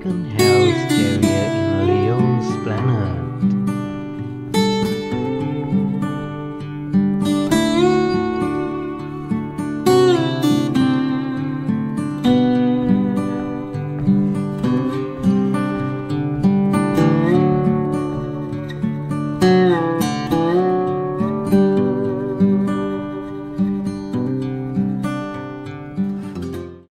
American Hairless